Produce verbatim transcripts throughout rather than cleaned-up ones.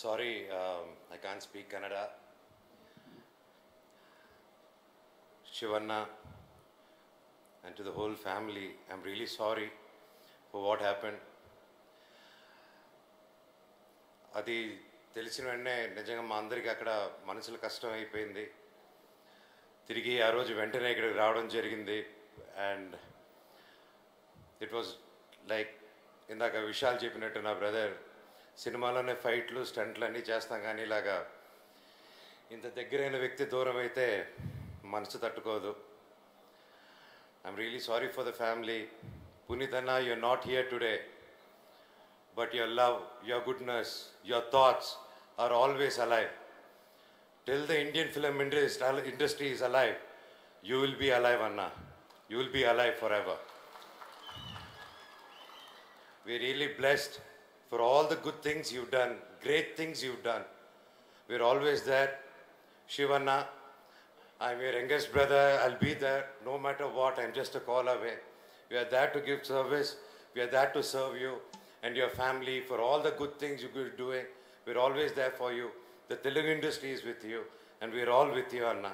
Sorry, um, I can't speak Kannada. Shivanna and to the whole family, I'm really sorry for what happened. Adi తెలిసిన వెంటనే నిజంగా మా అందరికి అక్కడ మనసుల కష్టం అయిపోయింది. తిరిగి ఆ రోజు వెంటనే ఇక్కడికి రావడం జరిగింది. అండ్ ఇట్ వాజ్ లైక్ ఇందాక విశాల్ చెప్పినట్టు నా బ్రదర్ సినిమాలోనే ఫైట్లు స్టంట్లు అన్నీ చేస్తాం, కానీ ఇలాగా ఇంత దగ్గరైన వ్యక్తి దూరం అయితే మనసు తట్టుకోదు. I'm really sorry for the family. Puneeth అన్న, you are not here today, but your love, your goodness, your thoughts are always alive. Till the Indian film industry is alive, you will be alive, Anna. You will be alive forever. We're really blessed for all the good things you've done, great things you've done. We're always there. Shivanna, I'm your youngest brother. I'll be there no matter what. I'm just a call away. We are there to give service. We are there to serve you and your family for all the good things you're doing. We're always there for you. The Telugu industry is with you, and we're all with you, Anna.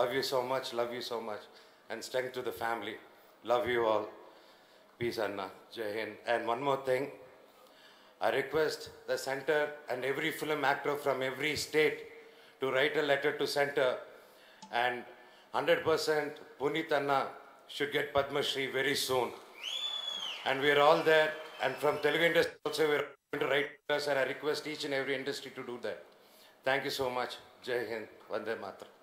Love you so much, love you so much. And strength to the family. Love you all. Peace, Anna. Jai Hind. And one more thing. I request the centre and every film actor from every state to write a letter to centre. And one hundred percent Puneet Anna should get Padma Shri very soon. And we're all there. And from Telugu industry also, we're going to write to us, and I request each and every industry to do that. Thank you so much. Jai Hind. Vande Mataram.